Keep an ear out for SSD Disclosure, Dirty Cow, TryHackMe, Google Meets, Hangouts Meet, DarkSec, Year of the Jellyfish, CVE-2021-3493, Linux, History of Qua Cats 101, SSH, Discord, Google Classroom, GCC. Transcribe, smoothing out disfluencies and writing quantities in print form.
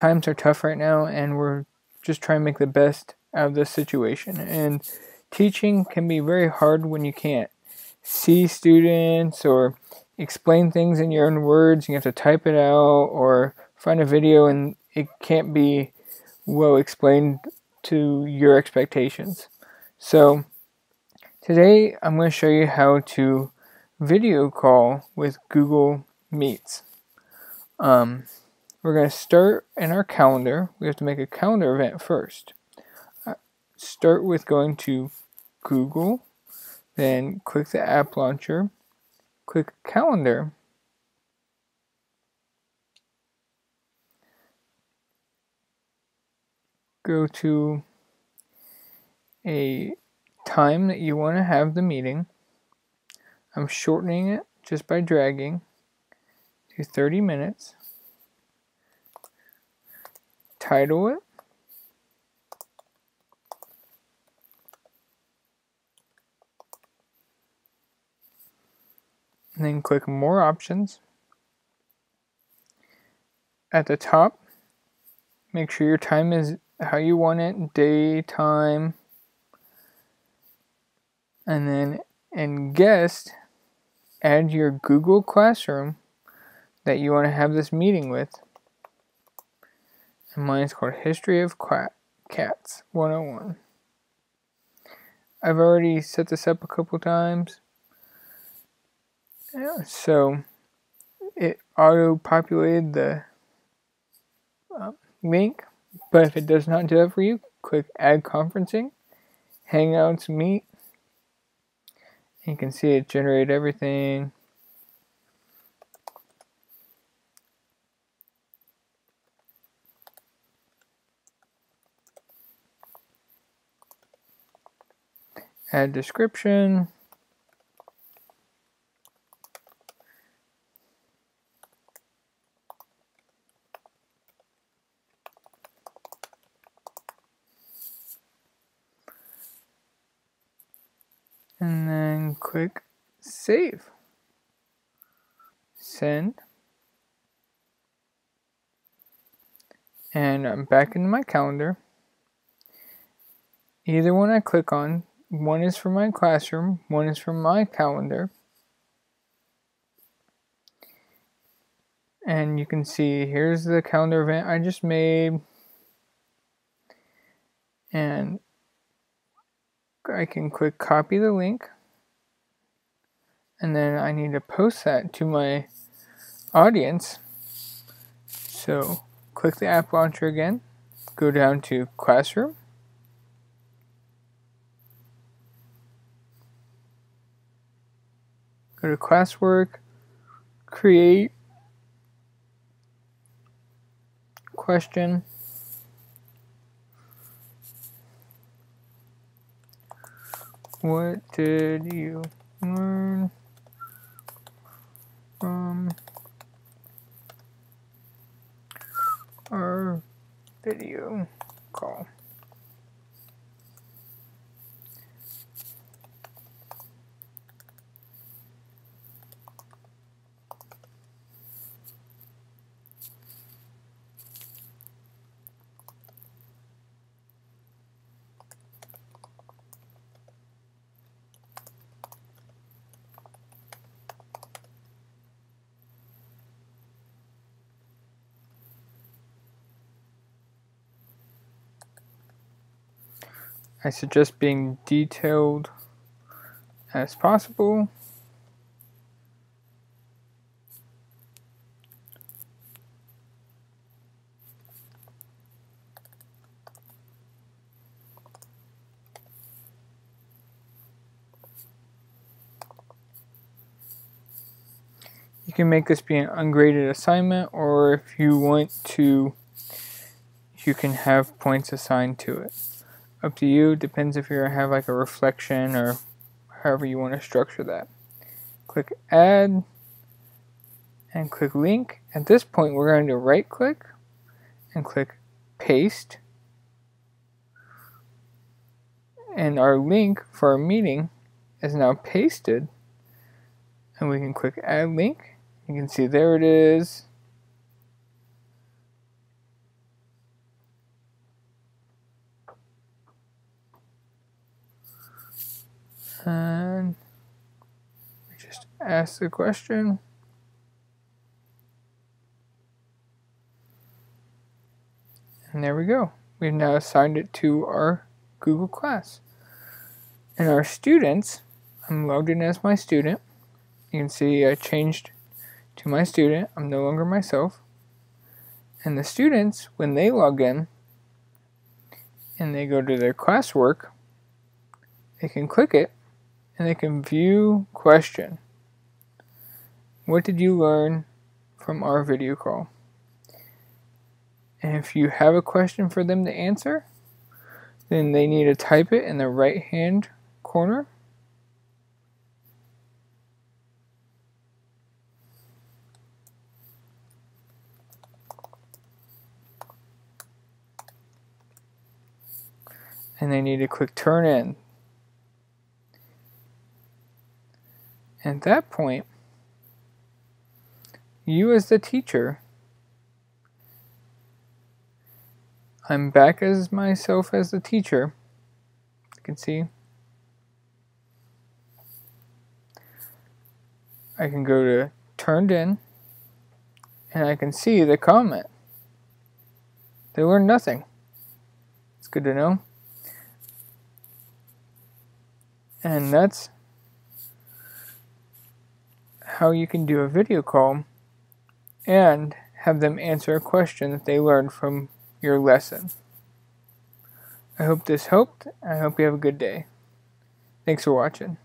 Times are tough right now, and we're just trying to make the best out of this situation. And teaching can be very hard when you can't see students or explain things in your own words. You have to type it out or find a video, and it can't be well explained to your expectations. So today I'm going to show you how to video call with Google Meets. We're going to start in our calendar. We have to make a calendar event first. Start with going to Google, then click the app launcher, click calendar, go to a time that you want to have the meeting. I'm shortening it just by dragging to 30 minutes. Title it. And then click more options. At the top, make sure your time is how you want it, day, time, and then in guest, add your Google Classroom that you want to have this meeting with. Mine's called History of Qua Cats 101. I've already set this up a couple times, so it auto-populated the link, but if it does not do that for you, click Add Conferencing, Hangouts Meet, and you can see it generated everything. Add description, and then click save, send, and I'm back into my calendar. Either one I click on, one is for my classroom, one is for my calendar. And you can see here's the calendar event I just made. And I can click copy the link. And then I need to post that to my audience. So click the app launcher again, go down to classroom. Go to classwork, create question, what did you learn from our video call? I suggest being detailed as possible. You can make this be an ungraded assignment, or if you want to, you can have points assigned to it. Up to you, depends if you have like a reflection or however you want to structure that. Click add and click link. At this point we're going to right click and click paste, and our link for our meeting is now pasted, and we can click add link. You can see there it is. and we just ask the question. And there we go. We've now assigned it to our Google Class. And our students, I'm logged in as my student. You can see I changed to my student. I'm no longer myself. And the students, when they log in and they go to their classwork, they can click it and they can view question. What did you learn from our video call? And if you have a question for them to answer, then they need to type it in the right hand corner. And they need to click turn in. At that point, you as the teacher, I'm back as myself as the teacher, you can see. I can go to turned in, and I can see the comment. They learned nothing. It's good to know. And that's how you can do a video call and have them answer a question that they learned from your lesson. I hope this helped. I hope you have a good day. Thanks for watching.